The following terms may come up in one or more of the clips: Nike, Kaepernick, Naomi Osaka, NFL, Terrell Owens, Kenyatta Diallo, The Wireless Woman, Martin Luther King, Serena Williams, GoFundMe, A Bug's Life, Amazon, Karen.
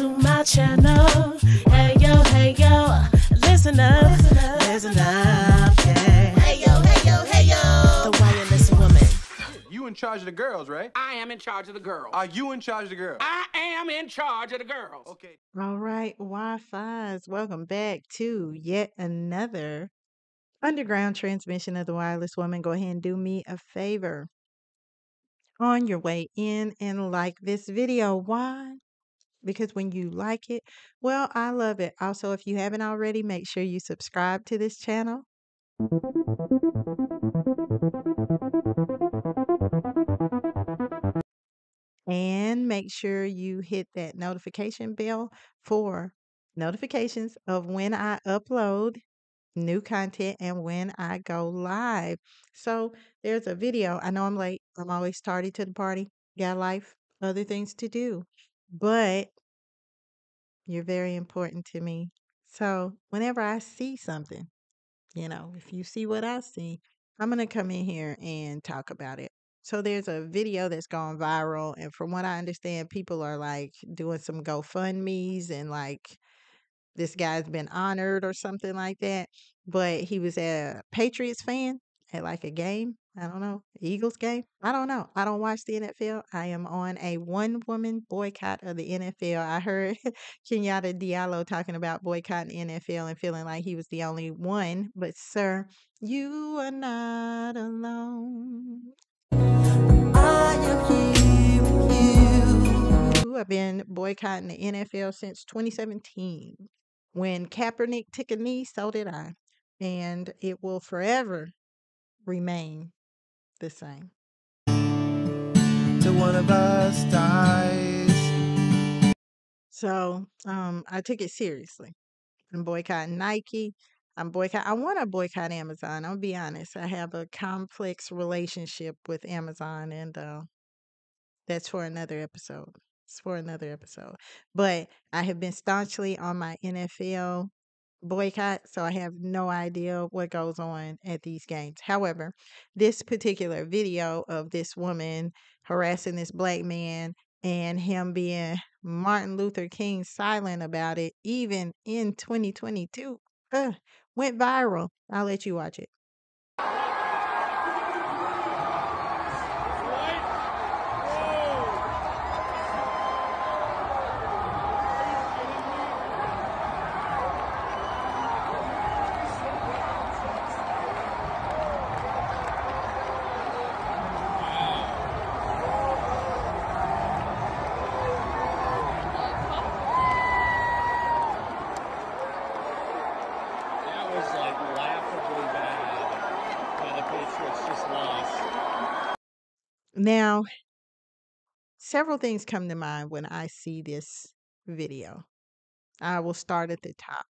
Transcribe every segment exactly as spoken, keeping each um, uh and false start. to my channel. Hey yo, hey yo, listen up, listen up, listen up, yeah. Hey yo, hey yo, hey yo. The Wireless Woman. You in charge of the girls, right? I am in charge of the girls. Are you in charge of the girls? I am in charge of the girls. Okay. All right, Wi-Fi's, welcome back to yet another underground transmission of The Wireless Woman. Go ahead and do me a favor on your way in and like this video. Why? Because when you like it, well, I love it. Also, if you haven't already, make sure you subscribe to this channel. And make sure you hit that notification bell for notifications of when I upload new content and when I go live. So there's a video. I know I'm late. I'm always tardy to the party. Got life, other things to do. But you're very important to me. So whenever I see something, you know, if you see what I see, I'm going to come in here and talk about it. So there's a video that's gone viral. And from what I understand, people are like doing some GoFundMes and like, this guy's been honored or something like that. But he was a Patriots fan at like a game. I don't know. Eagles game. I don't know. I don't watch the N F L. I am on a one-woman boycott of the N F L. I heard Kenyatta Diallo talking about boycotting the N F L and feeling like he was the only one. But sir, you are not alone. I am here with you. I've been boycotting the N F L since twenty seventeen. When Kaepernick took a knee, so did I. And it will forever remain the same. Till one of us dies. So um, I took it seriously. I'm boycotting Nike. I'm boycott. I want to boycott Amazon. I'll be honest. I have a complex relationship with Amazon, and uh, that's for another episode. It's for another episode. But I have been staunchly on my N F L boycott, so I have no idea what goes on at these games. However, this particular video of this woman harassing this black man and him being Martin Luther King silent about it, even in twenty twenty-two, uh, went viral. I'll let you watch it. Now, several things come to mind when I see this video. I will start at the top.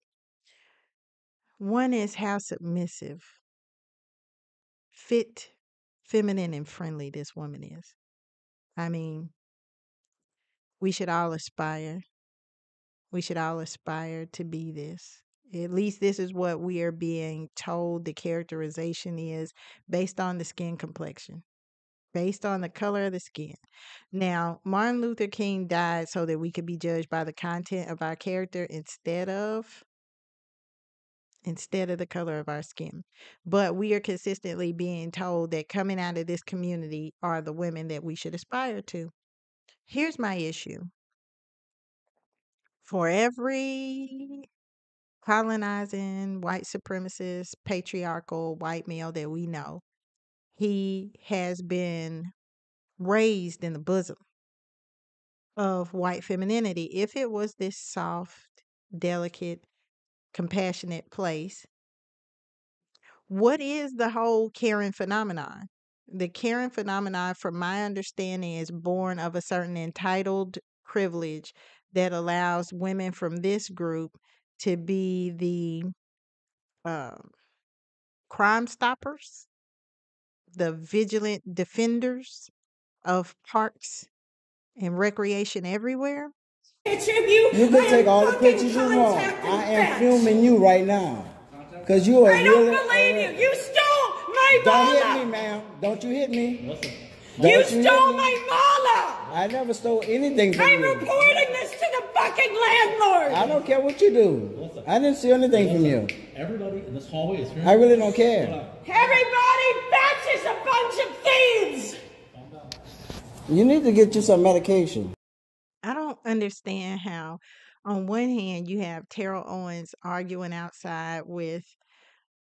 One is how submissive, fit, feminine, and friendly this woman is. I mean, we should all aspire. We should all aspire to be this. At least this is what we are being told the characterization is based on the skin complexion. Based on the color of the skin. Now, Martin Luther King died so that we could be judged by the content of our character instead of instead of the color of our skin. But we are consistently being told that coming out of this community are the women that we should aspire to. Here's my issue. For every colonizing, white supremacist, patriarchal white male that we know, he has been raised in the bosom of white femininity. If it was this soft, delicate, compassionate place, what is the whole Karen phenomenon? The Karen phenomenon, from my understanding, is born of a certain entitled privilege that allows women from this group to be the uh, crime stoppers, the vigilant defenders of parks and recreation everywhere. You can take all the pictures you want. I am filming you right now. Because you are I don't believe you. You stole my mala. Don't hit me, ma'am. Don't you hit me. You stole my mala. I never stole anything from I'm you. I'm reporting this to the fucking landlord. I don't care what you do. Melissa, I didn't steal anything Melissa, from you. Everybody in this hallway is here. I really don't care. Everybody batches a bunch of thieves. You need to get you some medication. I don't understand how, on one hand, you have Terrell Owens arguing outside with,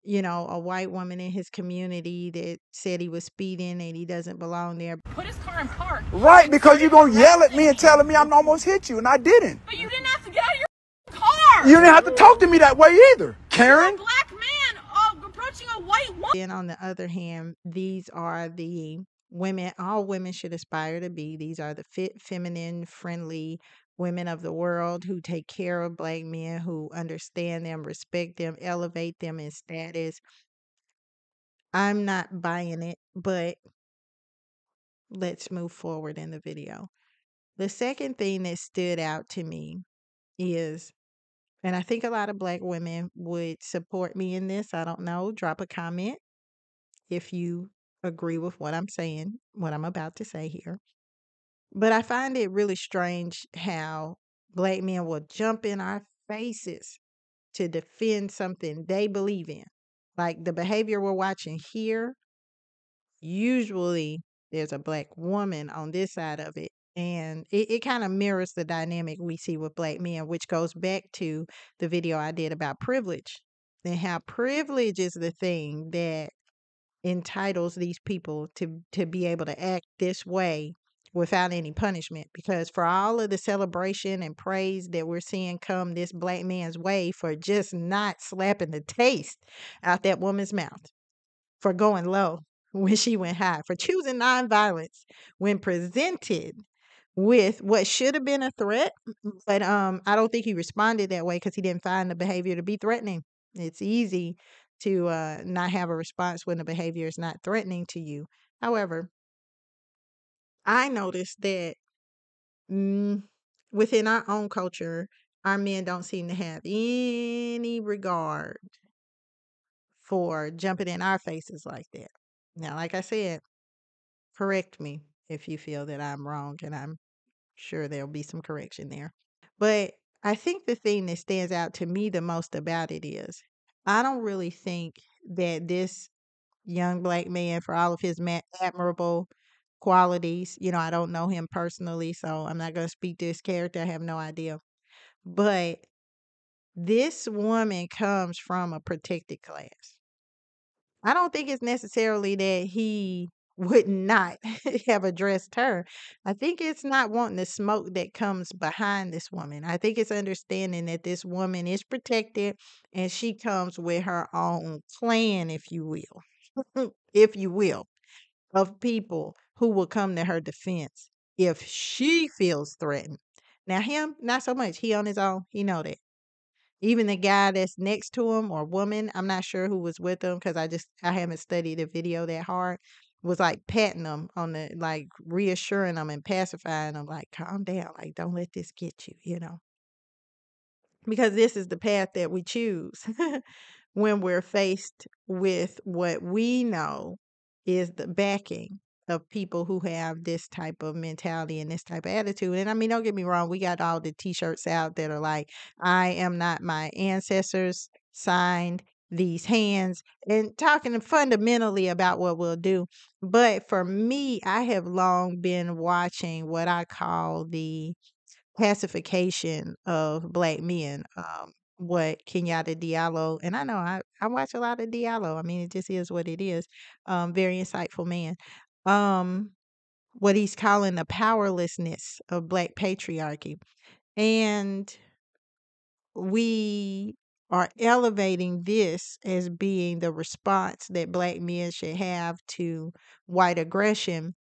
you know, a white woman in his community that said he was speeding and he doesn't belong there. Put his car in park. Right, because you're going to yell at me and telling me I'm almost hit you, and I didn't. But you didn't have to get out of your car. You didn't have to talk to me that way either, Karen. You're a black man uh, approaching a white woman. Then on the other hand, these are the women, all women should aspire to be. These are the fit, feminine, friendly women of the world who take care of black men, who understand them, respect them, elevate them in status. I'm not buying it, but let's move forward in the video. The second thing that stood out to me is, and I think a lot of black women would support me in this, I don't know, drop a comment if you agree with what I'm saying, what I'm about to say here. But I find it really strange how black men will jump in our faces to defend something they believe in. Like the behavior we're watching here, usually there's a black woman on this side of it. And it, it kind of mirrors the dynamic we see with black men, which goes back to the video I did about privilege and how privilege is the thing that entitles these people to, to be able to act this way without any punishment. Because for all of the celebration and praise that we're seeing come this black man's way for just not slapping the taste out that woman's mouth, for going low when she went high, for choosing nonviolence when presented with what should have been a threat, but um, I don't think he responded that way because he didn't find the behavior to be threatening. It's easy to uh, not have a response when the behavior is not threatening to you. However, I noticed that mm, within our own culture, our men don't seem to have any regard for jumping in our faces like that. Now, like I said, correct me if you feel that I'm wrong, and I'm sure there'll be some correction there. But I think the thing that stands out to me the most about it is I don't really think that this young black man, for all of his admirable qualities, you know, I don't know him personally, so I'm not going to speak to his character. I have no idea. But this woman comes from a protected class. I don't think it's necessarily that he would not have addressed her. I think it's not wanting the smoke that comes behind this woman. I think it's understanding that this woman is protected and she comes with her own clan, if you will, if you will, of people who will come to her defense if she feels threatened. Now him, not so much. He on his own. He know that. Even the guy that's next to him or woman, I'm not sure who was with him because I just, I haven't studied the video that hard, was like patting him on the, like reassuring him and pacifying him, like calm down, like don't let this get you, you know. Because this is the path that we choose when we're faced with what we know is the backing of people who have this type of mentality and this type of attitude. And I mean, don't get me wrong, we got all the t-shirts out that are like, I am not my ancestors, signed these hands, and talking fundamentally about what we'll do. But for me, I have long been watching what I call the pacification of black men, um, what Kenyatta Diallo, and I know I, I watch a lot of Diallo. I mean, it just is what it is. Um, very insightful man. Um, what he's calling the powerlessness of black patriarchy. And we are elevating this as being the response that black men should have to white aggression.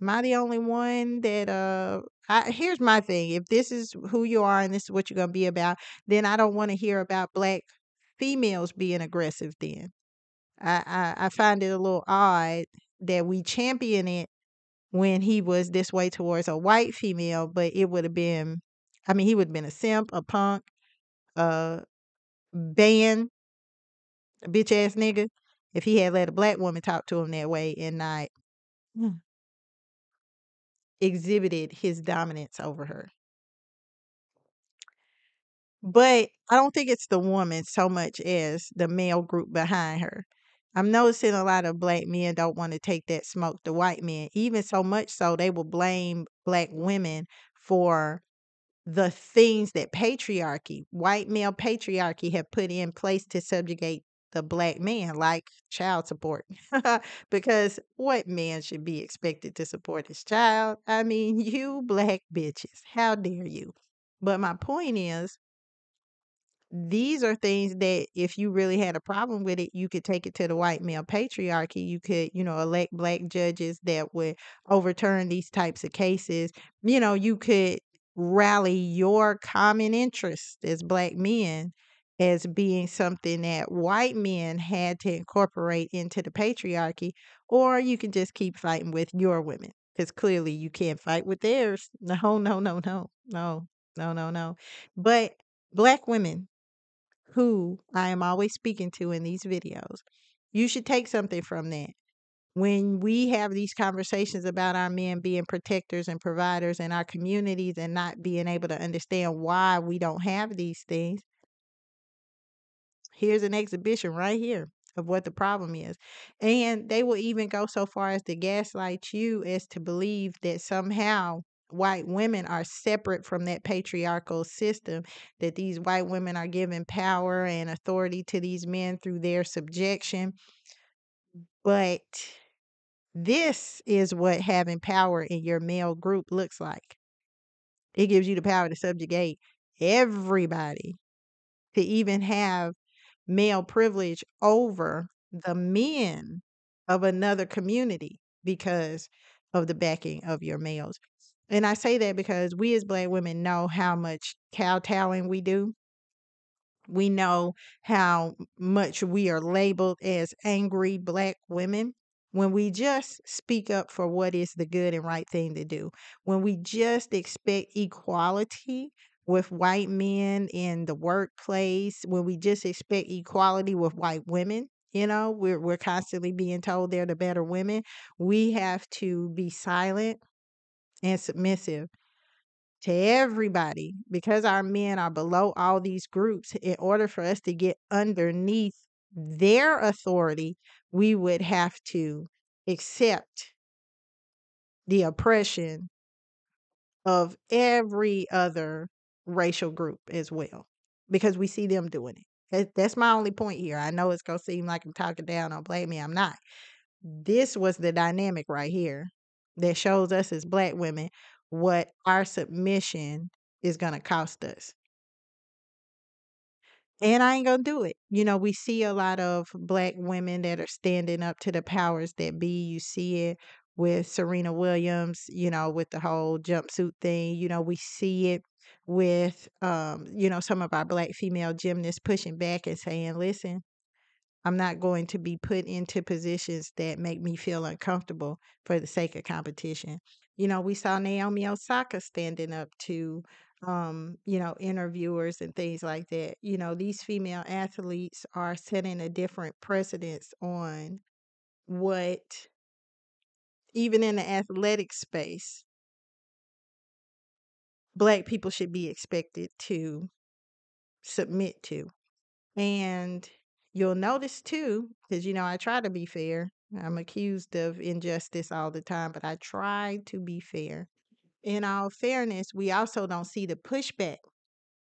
Am I the only one that, uh, I, here's my thing. If this is who you are and this is what you're going to be about, then I don't want to hear about black females being aggressive then. I, I find it a little odd that we champion it when he was this way towards a white female, but it would have been, I mean, he would have been a simp, a punk, a ban, a bitch ass nigga, if he had let a black woman talk to him that way and not Mm. Exhibited his dominance over her. But I don't think it's the woman so much as the male group behind her. I'm noticing a lot of black men don't want to take that smoke to white men, even so much so they will blame black women for the things that patriarchy, white male patriarchy, have put in place to subjugate the black man, like child support. Because what man should be expected to support his child? I mean, you black bitches, how dare you? But my point is, these are things that if you really had a problem with it, you could take it to the white male patriarchy. You could, you know, elect black judges that would overturn these types of cases. You know, you could rally your common interest as black men as being something that white men had to incorporate into the patriarchy, or you can just keep fighting with your women because clearly you can't fight with theirs. No, no, no, no, no, no, no, no. But black women, who I am always speaking to in these videos, you should take something from that. When we have these conversations about our men being protectors and providers in our communities and not being able to understand why we don't have these things, here's an exhibition right here of what the problem is. And they will even go so far as to gaslight you as to believe that somehow white women are separate from that patriarchal system, that these white women are giving power and authority to these men through their subjection. But this is what having power in your male group looks like. It gives you the power to subjugate everybody, to even have male privilege over the men of another community because of the backing of your males. And I say that because we as black women know how much kowtowing we do. We know how much we are labeled as angry black women when we just speak up for what is the good and right thing to do, when we just expect equality with white men in the workplace, when we just expect equality with white women. You know, we're, we're constantly being told they're the better women. We have to be silent and submissive to everybody because our men are below all these groups. In order for us to get underneath their authority, we would have to accept the oppression of every other racial group as well because we see them doing it. That- That's my only point here. I know it's going to seem like I'm talking down on black men. I'm not. This was the dynamic right here that shows us as black women what our submission is going to cost us. And I ain't going to do it. You know, we see a lot of black women that are standing up to the powers that be. You see it with Serena Williams, you know, with the whole jumpsuit thing. You know, we see it with, um, you know, some of our black female gymnasts pushing back and saying, listen, I'm not going to be put into positions that make me feel uncomfortable for the sake of competition. You know, we saw Naomi Osaka standing up to, um, you know, interviewers and things like that. You know, these female athletes are setting a different precedence on what, even in the athletic space, Black people should be expected to submit to. And you'll notice too, because you know, I try to be fair. I'm accused of injustice all the time, but I try to be fair. In all fairness, we also don't see the pushback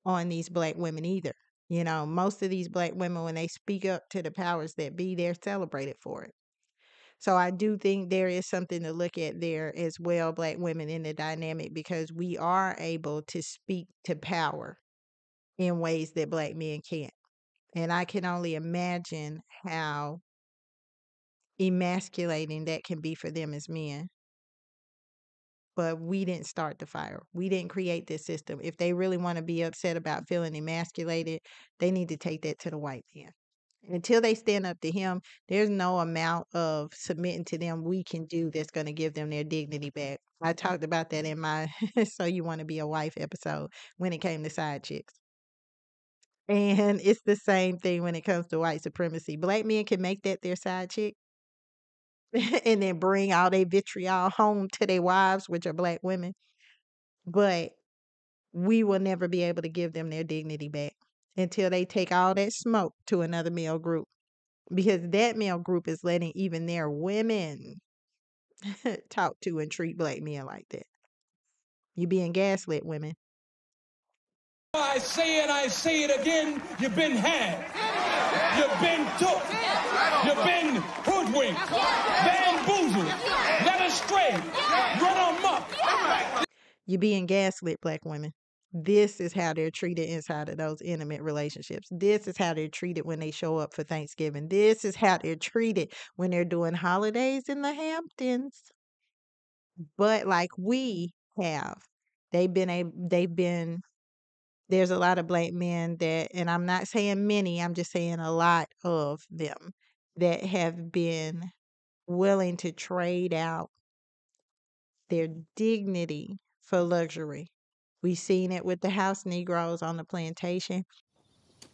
on these black women either. You know, most of these black women, when they speak up to the powers that be, they're celebrated for it. So I do think there is something to look at there as well, black women in the dynamic, because we are able to speak to power in ways that black men can't. And I can only imagine how emasculating that can be for them as men. But we didn't start the fire. We didn't create this system. If they really want to be upset about feeling emasculated, they need to take that to the white man. Until they stand up to him, there's no amount of submitting to them we can do that's going to give them their dignity back. I talked about that in my So You Want to Be a Wife episode when it came to side chicks. And it's the same thing when it comes to white supremacy. Black men can make that their side chick. and then bring all their vitriol home to their wives, which are black women. But we will never be able to give them their dignity back until they take all that smoke to another male group, because that male group is letting even their women talk to and treat black men like that. You being gaslit, women. I say it, I say it again, you've been had, you've been took, you've been hoodwinked, bamboozled, led astray, run amok. You're being gaslit, black women. This is how they're treated inside of those intimate relationships. This is how they're treated when they show up for Thanksgiving. This is how they're treated when they're doing holidays in the Hamptons. But like we have, they've been a, they've been. There's a lot of black men that, and I'm not saying many, I'm just saying a lot of them, that have been willing to trade out their dignity for luxury. We seen it with the house Negroes on the plantation.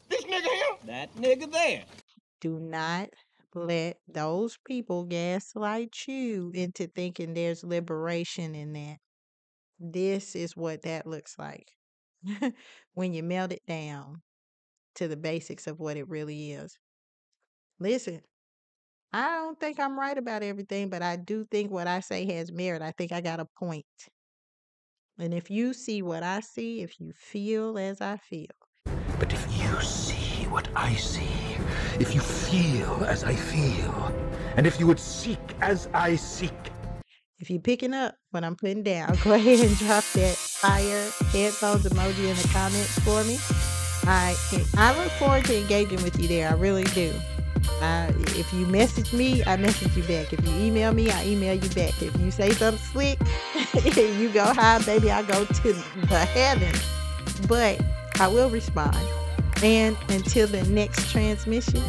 This nigga here, that nigga there. Do not let those people gaslight you into thinking there's liberation in that. This is what that looks like. When you melt it down to the basics of what it really is. Listen, I don't think I'm right about everything, but I do think what I say has merit. I think I got a point. And if you see what I see, if you feel as I feel. But if you see what I see, if you feel as I feel, and if you would seek as I seek. If you're picking up what I'm putting down, go ahead and drop that fire headphones emoji in the comments for me. I I look forward to engaging with you there. I really do. Uh, if you message me, I message you back. If you email me, I email you back. If you say something slick, you go high, baby, I go to the heavens. But I will respond. And until the next transmission,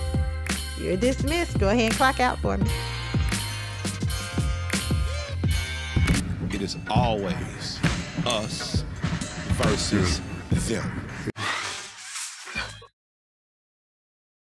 you're dismissed. Go ahead and clock out for me. It is always us versus them.